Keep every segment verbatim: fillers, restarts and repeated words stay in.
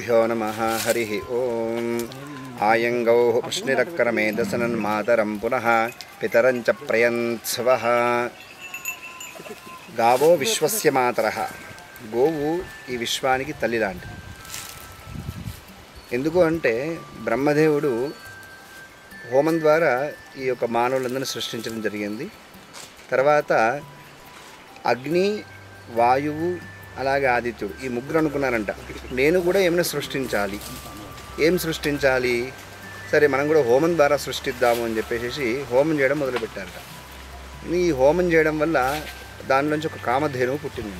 गुरुभ्यो नमः हरिः ओम आयंगौ उष्णिरक्रमे दसनन् मातरं पुनः पितरं च प्रयन्त्स्वः गावो विश्वस्य मातरः गोवु ई विश्वानिकी तल्लि लांटिदि ఎందుకు అంటే బ్రహ్మదేవుడు హోమం ద్వారా ఈ యొక్క మానవులందరిని సృష్టించడం జరిగింది. తర్వాత అగ్ని వాయువు అలాగే ఆదిత్యుడు ఈ ముగ్గురు అనుకున్నారంట నేను కూడా ఏమైనా సృష్టించాలి ఏం సృష్టించాలి సరే మనం కూడా హోమం ద్వారా సృష్టిద్దాము అని చెప్పేసి హోమం చేయడం మొదలుపెట్టారట. ఈ హోమం చేయడం వల్ల దానిలోంచి ఒక కామధేనువు పుట్టింది.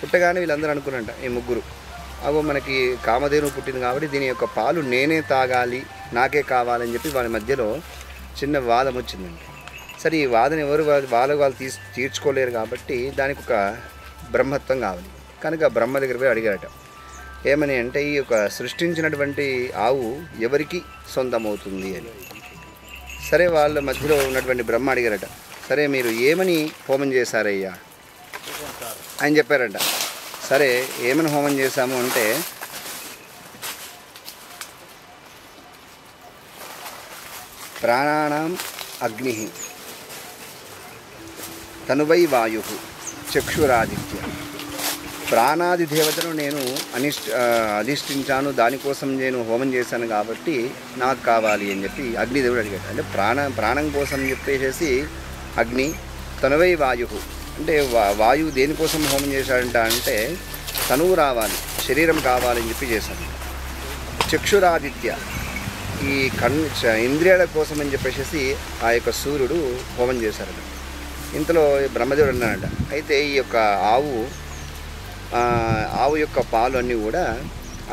పుట్టగానే వీళ్ళందరూ అనుకున్నారంట ఈ ముగ్గురు అవో మనకి కామధేనువు పుట్టింది కాబట్టి దీని యొక్క పాలు నేనే తాగాలి నాకే కావాలని చెప్పి వాళ్ళ మధ్యలో చిన్న వాదం వచ్చిందండి. సరే ఈ వాదన ఎవరు వాళ్ళ వాళ్ళు తీర్చు తీర్చుకోలేరు కాబట్టి దానికి ఒక బ్రహ్మత్వం కావాలి కనుక బ్రహ్మ దగ్గర పోయి అడిగారట ఏమని అంటే ఈ యొక్క సృష్టించినటువంటి ఆవు ఎవరికి సొంతమవుతుంది అని. సరే వాళ్ళ మధ్యలో ఉన్నటువంటి బ్రహ్మ అడిగారట సరే మీరు ఏమని హోమం చేశారయ్యా అని చెప్పారట. సరే ఏమని హోమం చేశాము అంటే ప్రాణానాం అగ్ని తనువై వాయు చక్షురాదిత్య ప్రాణాది దేవతను నేను అనిష్ట అధిష్ఠించాను దానికోసం నేను హోమం చేశాను కాబట్టి నాకు కావాలి అని చెప్పి అగ్నిదేవుడు అడిగాడు. అంటే ప్రాణ ప్రాణం కోసం చెప్పేసేసి అగ్ని తనువై వాయు అంటే వా వాయువు దేనికోసం హోమం చేశాడంట అంటే తనువు రావాలి శరీరం కావాలని చెప్పి చేశాడు. చక్షురాదిత్య ఈ కన్ను ఇంద్రియాల కోసం అని చెప్పేసి ఆ యొక్క సూర్యుడు హోమం చేశాడు. ఇంతలో బ్రహ్మదేవుడు అన్నాడంట అయితే ఈ యొక్క ఆవు ఆవు యొక్క పాలు అన్నీ కూడా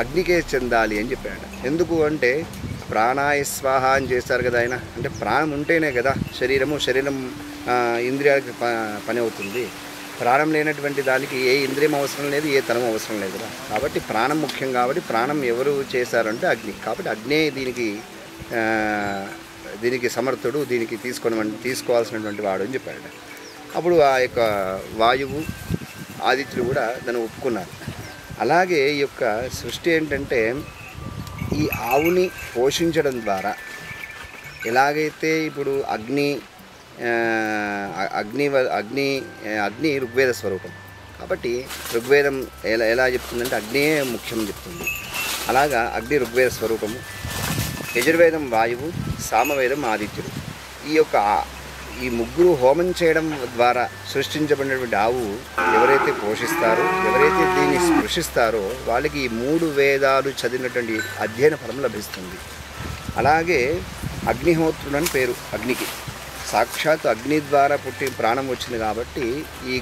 అగ్నికే చెందాలి అని చెప్పాడు. ఎందుకు అంటే ప్రాణాయ స్వాహ అని చేస్తారు కదా ఆయన అంటే ప్రాణం ఉంటేనే కదా శరీరము శరీరం ఇంద్రియాలకు పని అవుతుంది ప్రాణం లేనటువంటి దానికి ఏ ఇంద్రియం అవసరం లేదు ఏ తనం అవసరం లేదు కదా కాబట్టి ప్రాణం ముఖ్యం కాబట్టి ప్రాణం ఎవరు చేశారంటే అగ్ని కాబట్టి అగ్నే దీనికి దీనికి సమర్థుడు దీనికి తీసుకొని తీసుకోవాల్సినటువంటి వాడు అని చెప్పాడు. అప్పుడు ఆ యొక్క వాయువు ఆదిత్యులు కూడా దాన్ని ఒప్పుకున్నారు. అలాగే ఈ యొక్క సృష్టి ఏంటంటే ఈ ఆవుని పోషించడం ద్వారా ఎలాగైతే ఇప్పుడు అగ్ని అగ్ని అగ్ని అగ్ని ఋగ్వేద స్వరూపం కాబట్టి ఋగ్వేదం ఎలా ఎలా చెప్తుందంటే అగ్నియే ముఖ్యం చెప్తుంది. అలాగా అగ్ని ఋగ్వేద స్వరూపము యజుర్వేదం వాయువు సామవేదం ఆదిత్యుడు ఈ యొక్క ఈ ముగ్గురు హోమం చేయడం ద్వారా సృష్టించబడినటువంటి ఆవు ఎవరైతే పోషిస్తారో ఎవరైతే దీన్ని స్పృశిస్తారో వాళ్ళకి ఈ మూడు వేదాలు చదివినటువంటి అధ్యయన ఫలం లభిస్తుంది. అలాగే అగ్నిహోత్రుడు అని పేరు అగ్నికి సాక్షాత్ అగ్ని ద్వారా పుట్టి ప్రాణం వచ్చింది కాబట్టి ఈ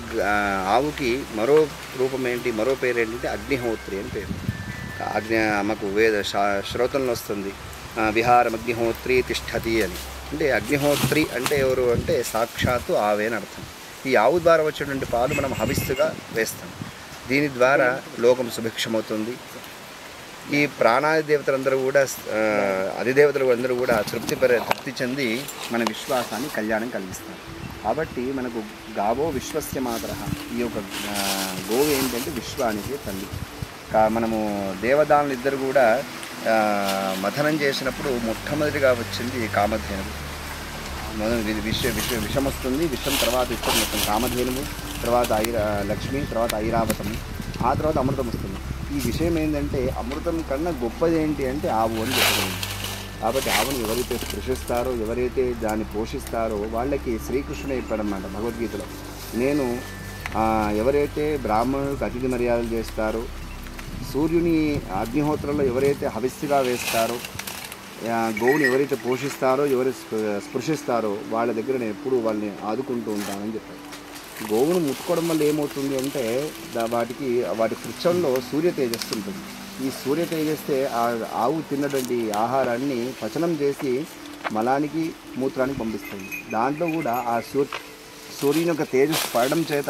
ఆవుకి మరో రూపం ఏంటి మరో పేరు ఏంటంటే అగ్నిహోత్రి అని పేరు. అగ్ని మాకు వేద శ్రోతంలో వస్తుంది విహారం అగ్నిహోత్రి తిష్టతి అని అంటే అగ్నిహోత్రి అంటే ఎవరు అంటే సాక్షాత్తు ఆవే అని అర్థం. ఈ ఆవు ద్వారా వచ్చేటువంటి పాలు మనం హవిస్సుగా వేస్తాం దీని ద్వారా లోకం సుభిక్షమవుతుంది. ఈ ప్రాణాది దేవతలందరూ కూడా అధిదేవతలు అందరూ కూడా తృప్తి తృప్తి చెంది మన విశ్వాసాన్ని కళ్యాణం కలిగిస్తారు. కాబట్టి మనకు గావో విశ్వస్య మాతరః ఈ యొక్క గోవు ఏంటంటే విశ్వానికి తల్లి. మనము దేవదానులు ఇద్దరు కూడా మథనం చేసినప్పుడు మొట్టమొదటిగా వచ్చింది కామధేనువు మొదటి విష విష విషం వస్తుంది విషం తర్వాత ఇస్తుంది మొత్తం కామధేనువు తర్వాత ఐరా లక్ష్మి తర్వాత ఐరావతము ఆ తర్వాత అమృతం వస్తుంది. ఈ విషయం ఏంటంటే అమృతం కన్నా గొప్పది ఏంటి అంటే ఆవు అని చెప్తుంది. కాబట్టి ఆవును ఎవరైతే స్పృశిస్తారో ఎవరైతే దాన్ని పోషిస్తారో వాళ్ళకి శ్రీకృష్ణుడే చెప్పాడన్నమాట భగవద్గీతలో నేను ఎవరైతే బ్రాహ్మణులకు అతిథి మర్యాదలు చేస్తారో సూర్యుని అగ్నిహోత్రంలో ఎవరైతే హవిస్సుగా వేస్తారో గోవుని ఎవరైతే పోషిస్తారో ఎవరైతే స్పృశిస్తారో వాళ్ళ దగ్గర నేను ఎప్పుడూ వాళ్ళని ఆదుకుంటూ ఉంటానని చెప్పాడు. గోవును ముట్టుకోవడం వల్ల ఏమవుతుంది అంటే వాటికి వాటి కృత్యంలో సూర్య తేజస్సు ఉంటుంది. ఈ సూర్య తేజస్తే ఆ ఆవు తిన్నటువంటి ఆహారాన్ని పచనం చేసి మలానికి మూత్రానికి పంపిస్తుంది. దాంట్లో కూడా ఆ సూర్ సూర్యుని యొక్క తేజస్సు పడడం చేత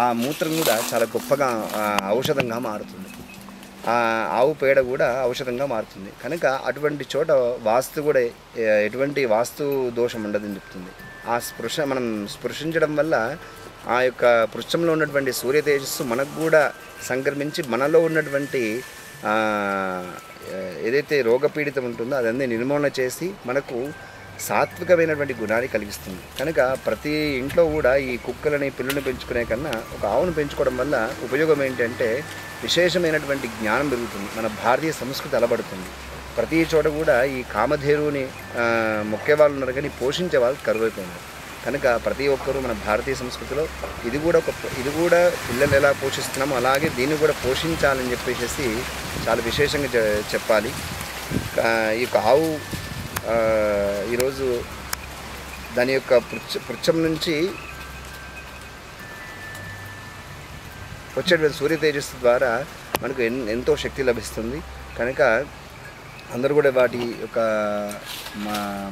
ఆ మూత్రం కూడా చాలా గొప్పగా ఔషధంగా మారుతుంది. ఆ ఆవు పేడ కూడా ఔషధంగా మారుతుంది కనుక అటువంటి చోట వాస్తు కూడా ఎటువంటి వాస్తు దోషం ఉండదని చెప్తుంది. ఆ స్పృశ మనం స్పృశించడం వల్ల ఆ యొక్క పృష్టంలో ఉన్నటువంటి సూర్య తేజస్సు మనకు కూడా సంక్రమించి మనలో ఉన్నటువంటి ఏదైతే రోగపీడితం ఉంటుందో అదన్నీ నిర్మూలన చేసి మనకు సాత్వికమైనటువంటి గుణాన్ని కలిగిస్తుంది. కనుక ప్రతి ఇంట్లో కూడా ఈ కుక్కలని పిల్లుని పెంచుకునే కన్నా ఒక ఆవును పెంచుకోవడం వల్ల ఉపయోగం ఏంటంటే విశేషమైనటువంటి జ్ఞానం పెరుగుతుంది. మన భారతీయ సంస్కృతి అలబడుతుంది. ప్రతి చోట కూడా ఈ కామధేరువుని మొక్కే వాళ్ళు ఉన్నారు కానీ పోషించే వాళ్ళు కరువైపోయినారు. కనుక ప్రతి ఒక్కరూ మన భారతీయ సంస్కృతిలో ఇది కూడా ఒక ఇది కూడా పిల్లలు ఎలా పోషిస్తున్నామో అలాగే దీన్ని కూడా పోషించాలని చెప్పేసి చాలా విశేషంగా చెప్పాలి. ఈ యొక్క ఆవు ఈరోజు దాని యొక్క పృచ్ఛ పృచ్ఛం నుంచి వచ్చేటువంటి సూర్య తేజస్సు ద్వారా మనకు ఎంతో శక్తి లభిస్తుంది. కనుక అందరూ కూడా వాటి యొక్క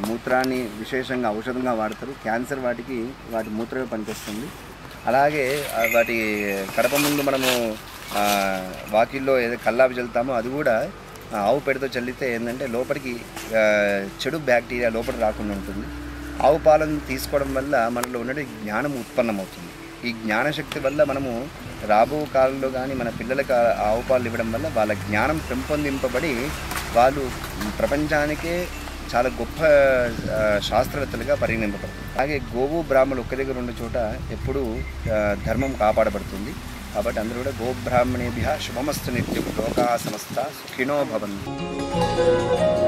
మూత్రాన్ని విశేషంగా ఔషధంగా వాడతారు. క్యాన్సర్ వాటికి వాటి మూత్రమే పనికొస్తుంది. అలాగే వాటి కడప ముందు మనము వాకిల్లో ఏదో కల్లాపి చల్లుతామో అది కూడా ఆవు పేడతో చల్లితే ఏంటంటే లోపలికి చెడు బ్యాక్టీరియా లోపల రాకుండా ఉంటుంది. ఆవు పాలను తీసుకోవడం వల్ల మనలో ఉన్నది జ్ఞానం ఉత్పన్నమవుతుంది. ఈ జ్ఞానశక్తి వల్ల మనము రాబో కాలంలో కానీ మన పిల్లలకు ఆవు పాలు ఇవ్వడం వల్ల వాళ్ళ జ్ఞానం పెంపొందింపబడి వాళ్ళు ప్రపంచానికే చాలా గొప్ప శాస్త్రవేత్తలుగా పరిగణింపబడుతుంది. అలాగే గోవు బ్రాహ్మణులు ఒక్క దగ్గర ఉన్న చోట ఎప్పుడూ ధర్మం కాపాడబడుతుంది. కాబట్టి అందరూ కూడా గోబ్రాహ్మణేభ్యః శుభమస్తు నిత్యం. లోకా సమస్త సుఖినో భవంతు.